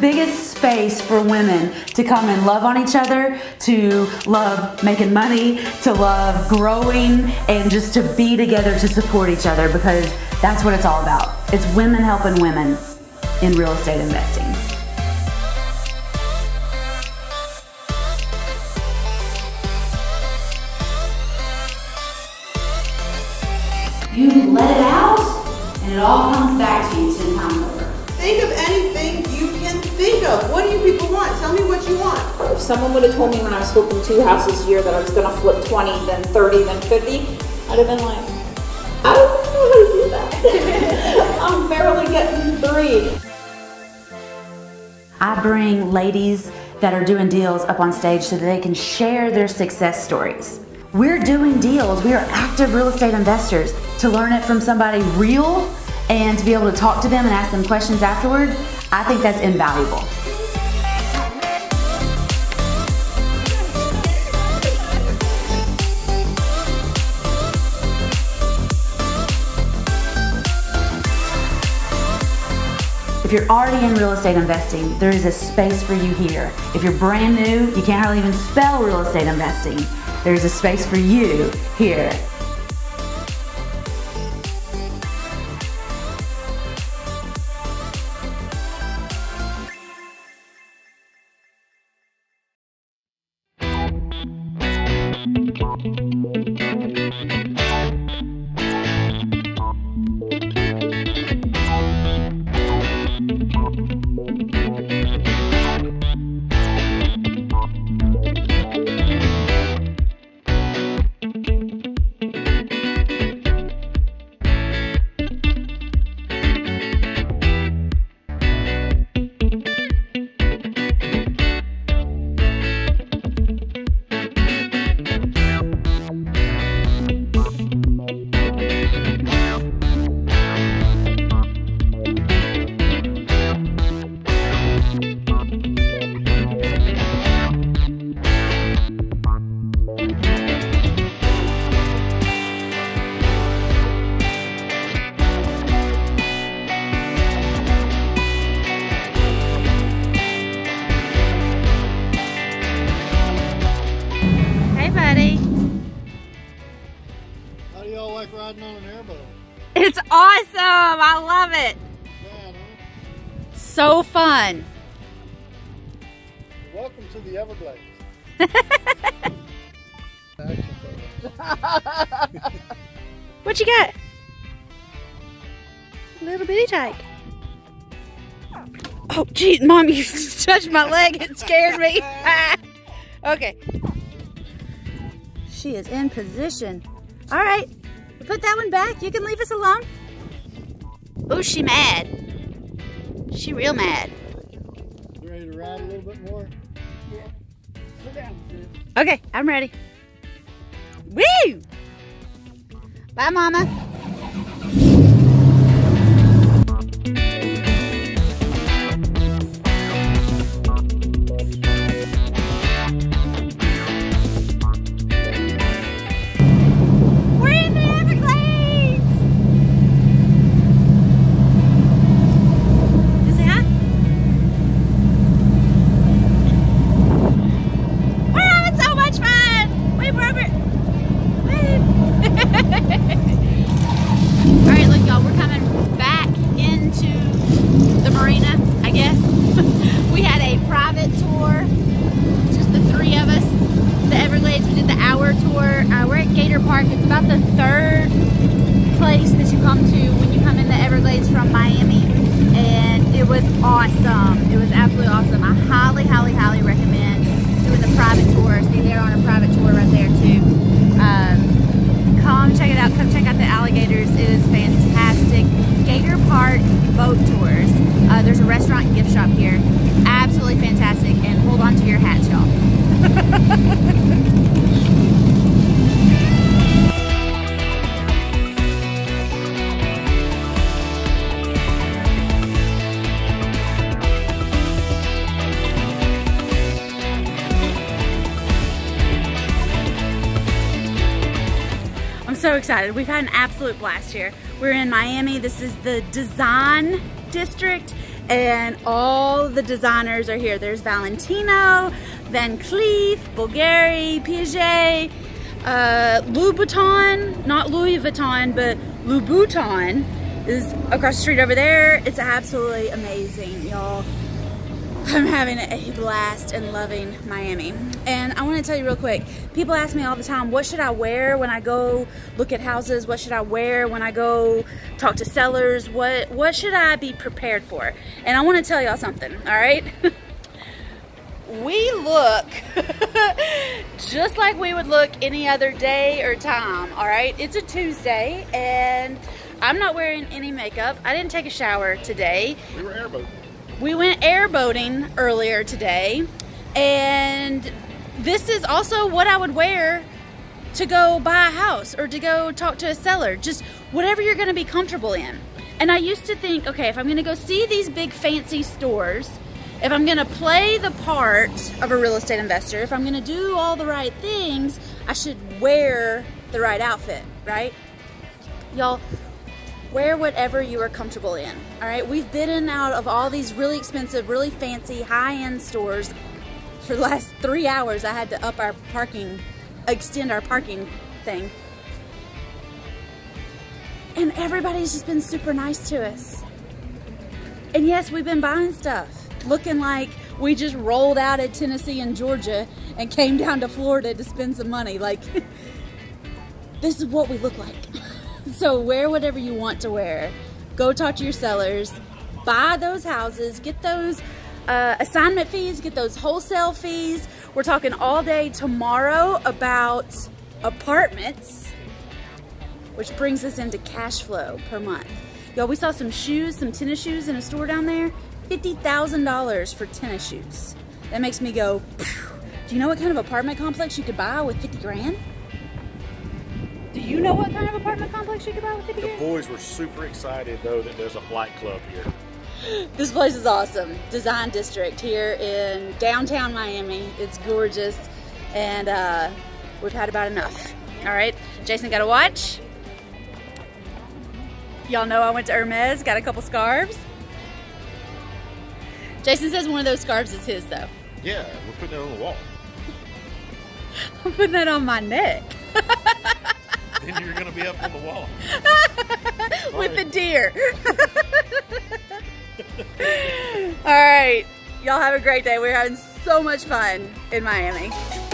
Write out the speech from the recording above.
biggest space for women to come and love on each other, to love making money, to love growing, and just to be together to support each other, because that's what it's all about. It's women helping women in real estate investing. You let it out, and it all comes back to you 10 times over. Think of anything you can think of. What do you people want? Tell me what you want. If someone would have told me when I was flipping 2 houses a year that I was going to flip 20, then 30, then 50, I'd have been like, I don't know how to do that. I'm barely getting 3. I bring ladies that are doing deals up on stage so that they can share their success stories. We're doing deals, we are active real estate investors. To learn it from somebody real and to be able to talk to them and ask them questions afterward, I think that's invaluable. If you're already in real estate investing, there is a space for you here. If you're brand new, you can't hardly even spell real estate investing. There's a space for you here. It's awesome! I love it! Bad, huh? So fun! Welcome to the Everglades. What you got? A little bitty tyke. Oh geez, Mom, you touched my leg. It scared me. Okay. She is in position. Alright. Put that one back. You can leave us alone. Oh, she mad. She real mad. You ready to ride a little bit more? Yeah. Sit down, sis. Okay, I'm ready. Woo! Bye, Mama. There's a restaurant and gift shop here. Absolutely fantastic, and hold on to your hats, y'all. I'm so excited. We've had an absolute blast here. We're in Miami. This is the Design District. and all the designers are here. There's Valentino, Van Cleef, Bulgari, Piaget, Louboutin, not Louis Vuitton, but Louboutin is across the street over there. It's absolutely amazing, y'all. I'm having a blast and loving Miami. And I want to tell you real quick, people ask me all the time, what should I wear when I go look at houses? What should I wear when I go talk to sellers? What should I be prepared for? And I want to tell y'all something, all right? We look just like we would look any other day or time, all right? It's a Tuesday and I'm not wearing any makeup. I didn't take a shower today. We were airboating. We went airboating earlier today, and this is also what I would wear to go buy a house or to go talk to a seller, just whatever you're gonna be comfortable in. And I used to think, okay, if I'm gonna go see these big fancy stores, if I'm gonna play the part of a real estate investor, if I'm gonna do all the right things, I should wear the right outfit, right? Y'all, wear whatever you are comfortable in, all right? We've been in and out of all these really expensive, really fancy, high-end stores for the last 3 hours. I had to up our parking, extend our parking thing. And everybody's just been super nice to us. And yes, we've been buying stuff, looking like we just rolled out of Tennessee and Georgia and came down to Florida to spend some money. Like, this is what we look like. So wear whatever you want to wear. Go talk to your sellers, buy those houses, get those assignment fees, get those wholesale fees. We're talking all day tomorrow about apartments, which brings us into cash flow per month. Y'all, we saw some shoes, some tennis shoes in a store down there, $50,000 for tennis shoes. That makes me go, phew. Do you know what kind of apartment complex you could buy with 50 grand? Do you know what kind of apartment complex you could buy with 50 grand? The boys were super excited, though, that there's a flight club here. This place is awesome. Design District here in downtown Miami. It's gorgeous, and we've had about enough. All right, Jason got a watch. Y'all know I went to Hermès, got a couple scarves. Jason says one of those scarves is his, though. Yeah, we're putting it on the wall. I'm putting that on my neck. Then you're gonna be up on the wall. With the deer. All right, y'all have a great day. We're having so much fun in Miami.